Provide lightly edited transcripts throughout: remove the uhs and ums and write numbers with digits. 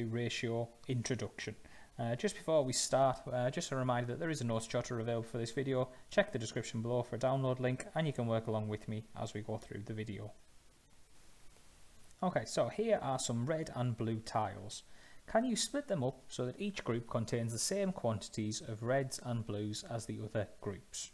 to ratio introduction. Just before we start, just a reminder that there is a notes jotter available for this video. Check the description below for a download link and you can work along with me as we go through the video. Okay, so here are some red and blue tiles. Can you split them up so that each group contains the same quantities of reds and blues as the other groups?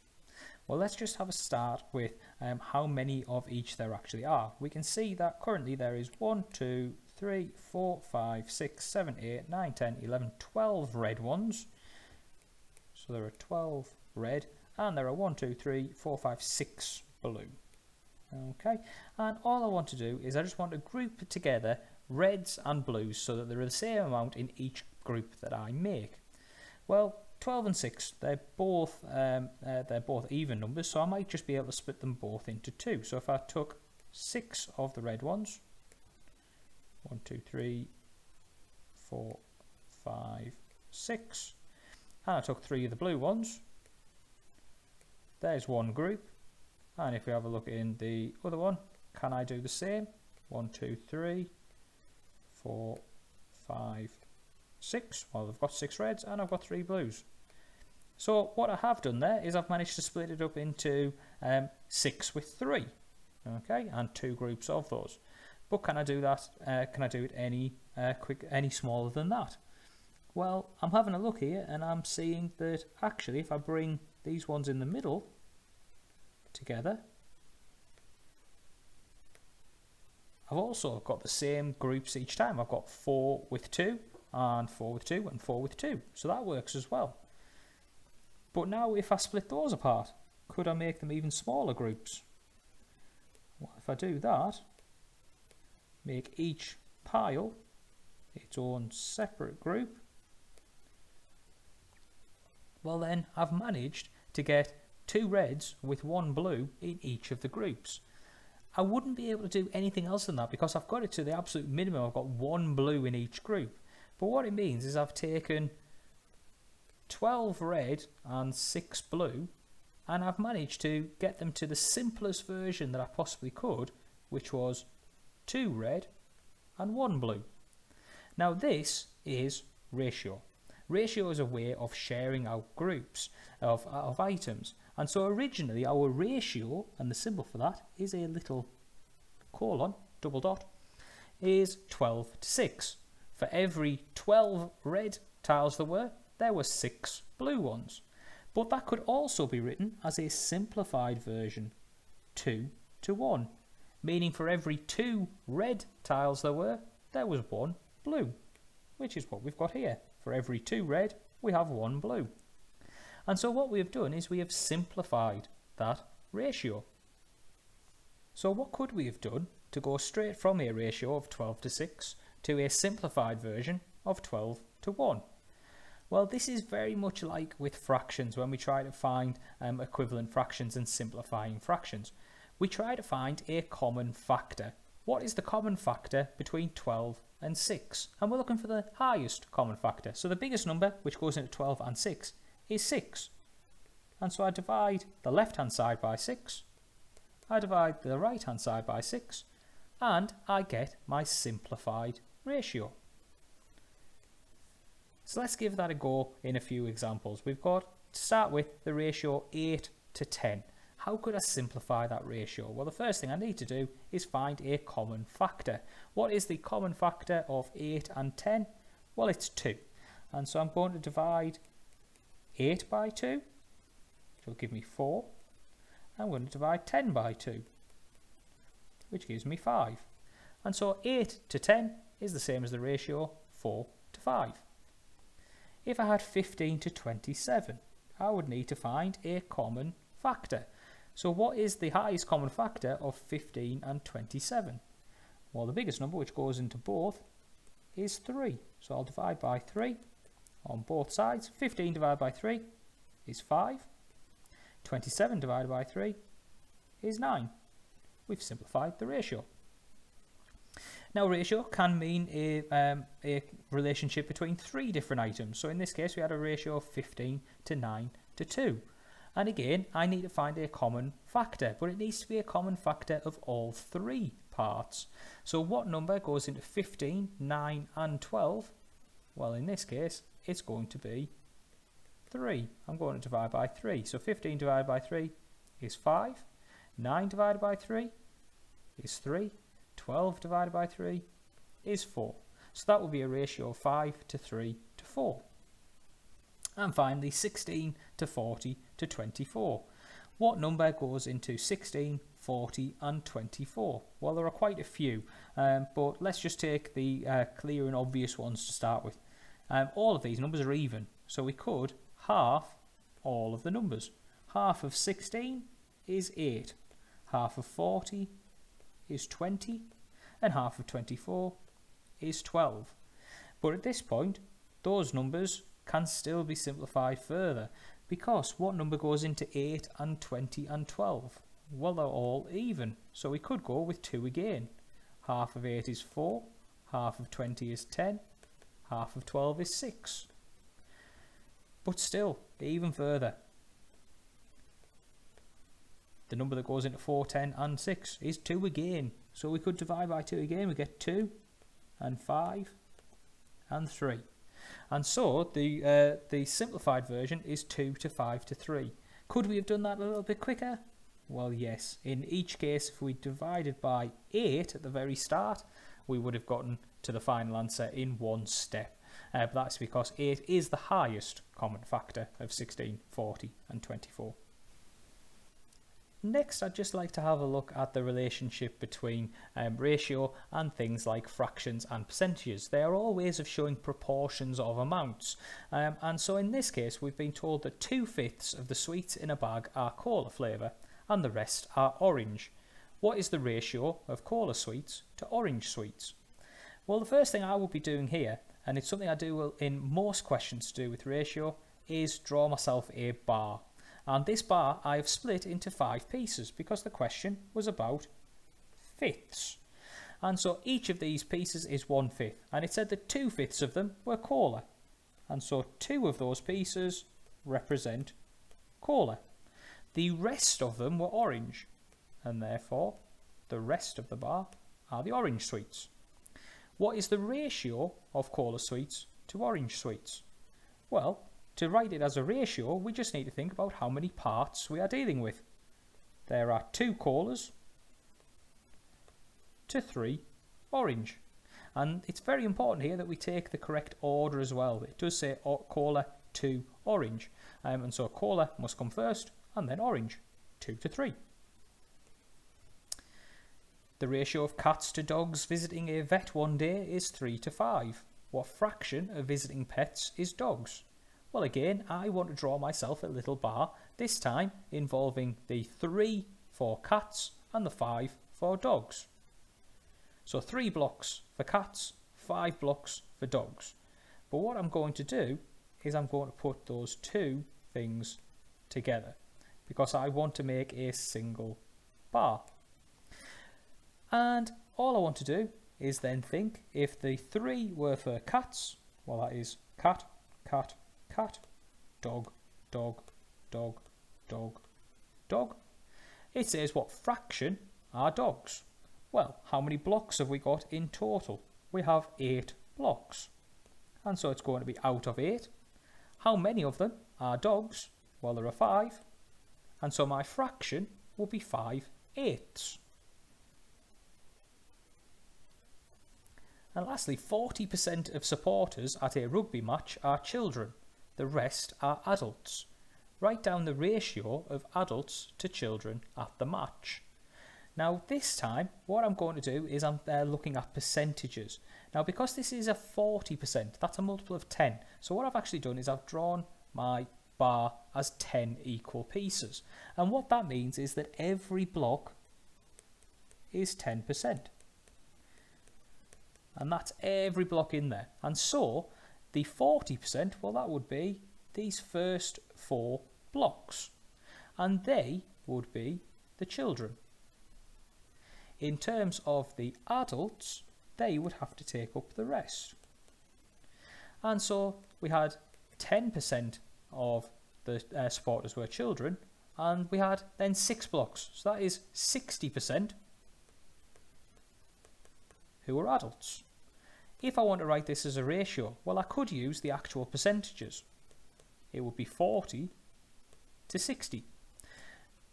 Well, let's just have a start with how many of each there actually are. We can see that currently there is 1, 2, 3, 4, 5, 6, 7, 8, 9, 10, 11, 12 red ones. So there are 12 red and there are 1, 2, 3, 4, 5, 6 blue. Okay, and all I want to do is I just want to group together reds and blues so that there are the same amount in each group that I make. Well, 12 and 6, they're both even numbers, so I might just be able to split them both into two. So if I took 6 of the red ones, 1, 2, 3, 4, 5, 6, and I took 3 of the blue ones, there's one group. And if we have a look in the other one, can I do the same? 1, 2, 3, 4, 5, 6. Well, I've got 6 reds and I've got 3 blues. So what I have done there is I've managed to split it up into 6 with 3. Okay, and 2 groups of those. But can I do that? Can I do it any smaller than that? Well, I'm having a look here and I'm seeing that actually if I bring these ones in the middle together, I've also got the same groups each time. I've got 4 with 2 and 4 with 2 and 4 with 2, so that works as well. But now if I split those apart, could I make them even smaller groups? Well, if I do that, make each pile its own separate group, well then I've managed to get 2 reds with 1 blue in each of the groups. I wouldn't be able to do anything else than that because I've got it to the absolute minimum. I've got 1 blue in each group. But what it means is I've taken 12 red and 6 blue and I've managed to get them to the simplest version that I possibly could, which was 2 red and 1 blue. Now this is ratio. Ratio is a way of sharing out groups of items. And so originally our ratio, and the symbol for that is a little colon, double dot, is 12 to 6. For every 12 red tiles there were 6 blue ones. But that could also be written as a simplified version, 2 to 1. Meaning for every 2 red tiles there was 1 blue, which is what we've got here. For every 2 red, we have 1 blue. And so what we have done is we have simplified that ratio. So what could we have done to go straight from a ratio of 12 to 6 to a simplified version of 12 to 1? Well, this is very much like with fractions when we try to find equivalent fractions and simplifying fractions. We try to find a common factor. What is the common factor between 12 and 6? And we're looking for the highest common factor. So the biggest number, which goes into 12 and 6, is 6. And so I divide the left hand side by 6, I divide the right hand side by 6, and I get my simplified ratio. So let's give that a go in a few examples. We've got to start with the ratio 8 to 10. How could I simplify that ratio? Well, the first thing I need to do is find a common factor. What is the common factor of 8 and 10? Well, it's 2. And so I'm going to divide 8 by 2, which will give me 4. I'm going to divide 10 by 2, which gives me 5. And so 8 to 10 is the same as the ratio 4 to 5. If I had 15 to 27, I would need to find a common factor. So what is the highest common factor of 15 and 27? Well, the biggest number, which goes into both, is 3. So I'll divide by 3. On both sides, 15 divided by 3 is 5, 27 divided by 3 is 9. We've simplified the ratio. Now ratio can mean a relationship between 3 different items. So in this case we had a ratio of 15 to 9 to 2. And again I need to find a common factor, but it needs to be a common factor of all 3 parts. So what number goes into 15, 9 and 12? Well, in this case, it's going to be 3. I'm going to divide by 3. So 15 divided by 3 is 5. 9 divided by 3 is 3. 12 divided by 3 is 4. So that will be a ratio of 5 to 3 to 4. And finally, 16 to 40 to 24. What number goes into 16, 40 and 24? Well, there are quite a few, but let's just take the clear and obvious ones to start with. All of these numbers are even, so we could half all of the numbers. Half of 16 is 8, half of 40 is 20, and half of 24 is 12. But at this point, those numbers can still be simplified further. Because what number goes into 8 and 20 and 12? Well, they're all even, so we could go with 2 again. Half of 8 is 4, half of 20 is 10, half of 12 is 6. But still, even further. The number that goes into 4, 10 and 6 is 2 again, so we could divide by 2 again. We get 2 and 5 and 3. And so the simplified version is 2 to 5 to 3. Could we have done that a little bit quicker? Well, yes. In each case, if we divided by 8 at the very start, we would have gotten to the final answer in one step. But that's because 8 is the highest common factor of 16, 40 and 24. Next, I'd just like to have a look at the relationship between ratio and things like fractions and percentages. They are all ways of showing proportions of amounts. And so in this case, we've been told that 2/5 of the sweets in a bag are cola flavour and the rest are orange. What is the ratio of cola sweets to orange sweets? Well, the first thing I will be doing here, and it's something I do in most questions to do with ratio, is draw myself a bar. And this bar I have split into 5 pieces because the question was about fifths. And so each of these pieces is 1/5. And it said that 2/5 of them were cola. And so 2 of those pieces represent cola. The rest of them were orange. And therefore, the rest of the bar are the orange sweets. What is the ratio of cola sweets to orange sweets? Well, to write it as a ratio, we just need to think about how many parts we are dealing with. There are 2 colas to 3 orange. And it's very important here that we take the correct order as well. It does say cola to orange. And so cola must come first and then orange, 2 to 3. The ratio of cats to dogs visiting a vet one day is 3 to 5. What fraction of visiting pets is dogs? Well, again, I want to draw myself a little bar, this time involving the 3 for cats and the 5 for dogs. So 3 blocks for cats, 5 blocks for dogs. But what I'm going to do is I'm going to put those 2 things together because I want to make a single bar. And all I want to do is then think if the 3 were for cats, well, that is cat, cat, cat, dog, dog, dog, dog, dog. It says what fraction are dogs? Well, how many blocks have we got in total? We have 8 blocks. And so it's going to be out of 8. How many of them are dogs? Well, there are 5. And so my fraction will be 5/8. And lastly, 40% of supporters at a rugby match are children. The rest are adults. Write down the ratio of adults to children at the match. Now this time, what I'm going to do is I'm looking at percentages. Now because this is a 40%, that's a multiple of 10. So what I've actually done is I've drawn my bar as 10 equal pieces. And what that means is that every block is 10%. And that's every block in there. And so the 40%, well, that would be these first 4 blocks. And they would be the children. In terms of the adults, they would have to take up the rest. And so we had 10% of the supporters were children. And we had then 6 blocks. So that is 60% who are adults. If I want to write this as a ratio, well, I could use the actual percentages. It would be 40 to 60.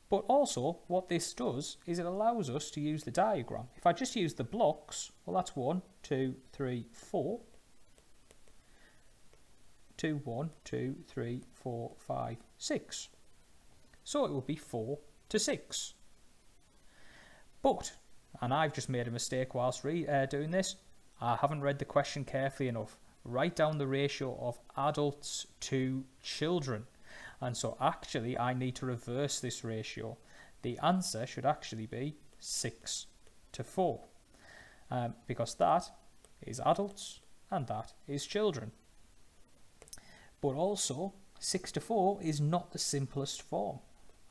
But also, what this does is it allows us to use the diagram. If I just use the blocks, well, that's 1, 2, 3, 4. 2, 1, 2, 3, 4, 5, 6. So it would be 4 to 6. But, and I've just made a mistake whilst doing this, I haven't read the question carefully enough. Write down the ratio of adults to children. And so actually I need to reverse this ratio. The answer should actually be 6 to 4. Because that is adults and that is children. But also 6 to 4 is not the simplest form.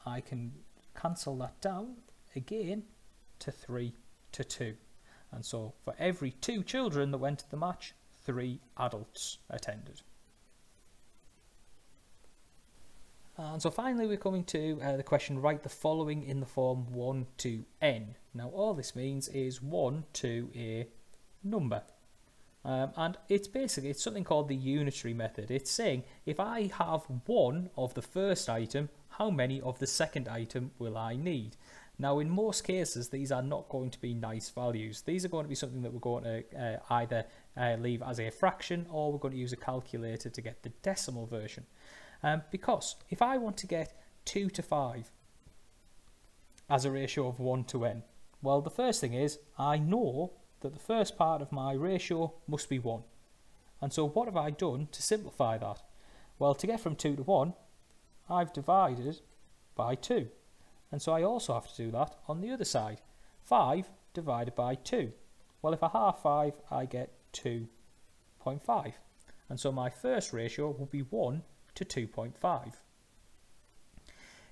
I can cancel that down again to 3 to 2. And so for every 2 children that went to the match, 3 adults attended. And so finally we're coming to the question, write the following in the form 1 to n. Now all this means is 1 to a number. And it's something called the unitary method. It's saying if I have 1 of the first item, how many of the second item will I need? Now in most cases these are not going to be nice values. These are going to be something that we're going to either leave as a fraction, or we're going to use a calculator to get the decimal version. Because if I want to get 2 to 5 as a ratio of 1 to n, well, the first thing is I know that the first part of my ratio must be 1. And so what have I done to simplify that? Well, to get from 2 to 1, I've divided by 2. And so I also have to do that on the other side. 5 divided by 2. Well, if I halve 5, I get 2.5. And so my first ratio will be 1 to 2.5.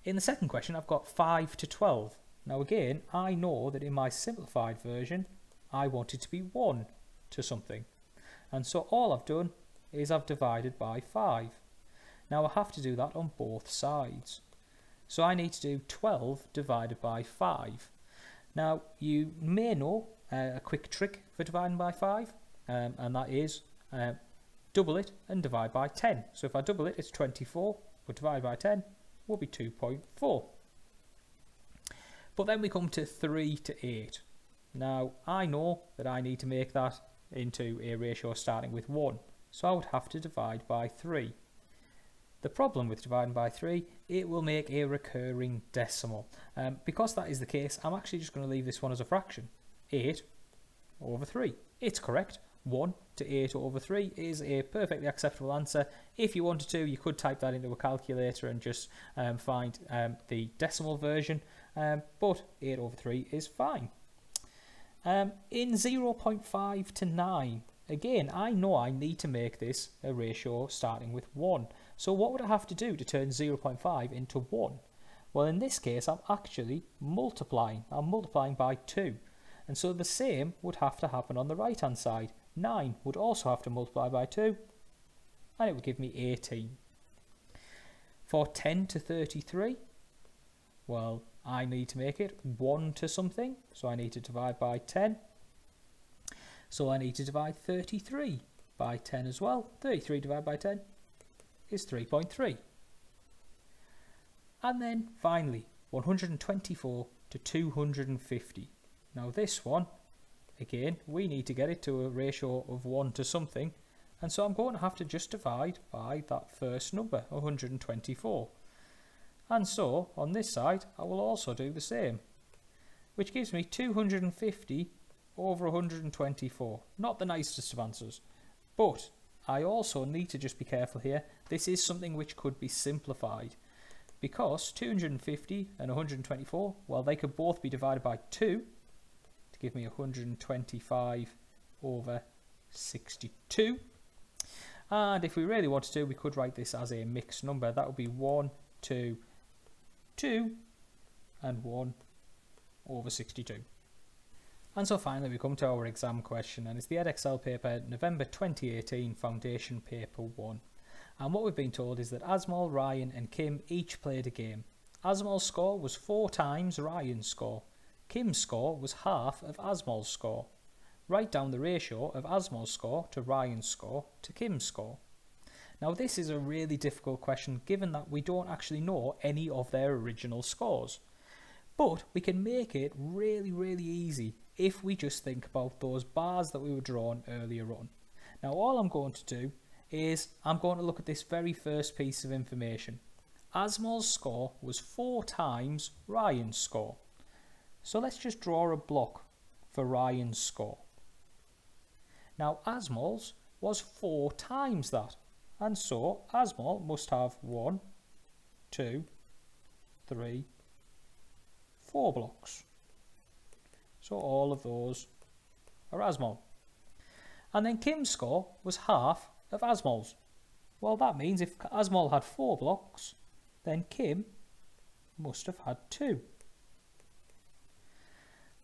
In the second question, I've got 5 to 12. Now again, I know that in my simplified version, I want it to be 1 to something. And so all I've done is I've divided by 5. Now I have to do that on both sides. So I need to do 12 divided by 5. Now you may know a quick trick for dividing by 5, and that is double it and divide by 10. So if I double it, it's 24, but divide by 10 will be 2.4. But then we come to 3 to 8. Now I know that I need to make that into a ratio starting with 1, so I would have to divide by 3. The problem with dividing by 3, it will make a recurring decimal. Because that is the case, I'm actually just going to leave this one as a fraction. 8 over 3. It's correct. 1 to 8 over 3 is a perfectly acceptable answer. If you wanted to, you could type that into a calculator and just find the decimal version, but 8 over 3 is fine. In 0.5 to 9, again, I know I need to make this a ratio starting with 1. So what would I have to do to turn 0.5 into 1? Well, in this case, I'm actually multiplying. I'm multiplying by 2. And so the same would have to happen on the right-hand side. 9 would also have to multiply by 2, and it would give me 18. For 10 to 33, well, I need to make it 1 to something, so I need to divide by 10. So I need to divide 33 by 10 as well. 33 divided by 10 is 3.3. And then finally, 124 to 250. Now this one, again, we need to get it to a ratio of 1 to something, and so I'm going to have to just divide by that first number, 124. And so, on this side, I will also do the same, which gives me 250 over 124. Not the nicest of answers, but I also need to just be careful here. This is something which could be simplified, because 250 and 124, well, they could both be divided by 2, give me 125 over 62. And if we really wanted to, we could write this as a mixed number. That would be 1, 2, 2, and 1 over 62. And so finally, we come to our exam question, and it's the EdXL paper, November 2018, Foundation Paper 1. And what we've been told is that Asmal, Ryan, and Kim each played a game. Asmal's score was 4 times Ryan's score. Kim's score was half of Asmal's score. write down the ratio of Asmo's score to Ryan's score to Kim's score. Now this is a really difficult question given that we don't actually know any of their original scores. But we can make it really, really easy if we just think about those bars that we were drawing earlier on. Now all I'm going to do is I'm going to look at this very first piece of information. Asmo's score was 4 times Ryan's score. So let's just draw a block for Ryan's score. Now Asmo's was 4 times that. And so Asmo must have 1, 2, 3, 4 blocks. So all of those are Asmo. And then Kim's score was half of Asmo's. Well, that means if Asmo had 4 blocks, then Kim must have had 2.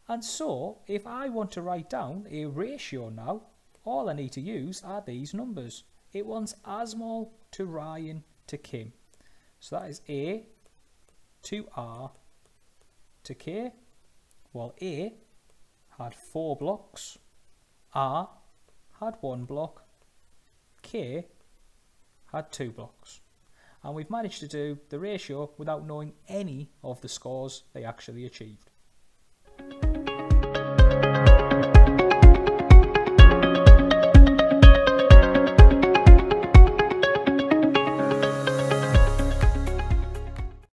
And so if I want to write down a ratio now, all I need to use are these numbers. It wants Asmo to Ryan to Kim. So that is A to R to K. Well, A had 4 blocks, R had 1 block, K had 2 blocks. And we've managed to do the ratio without knowing any of the scores they actually achieved.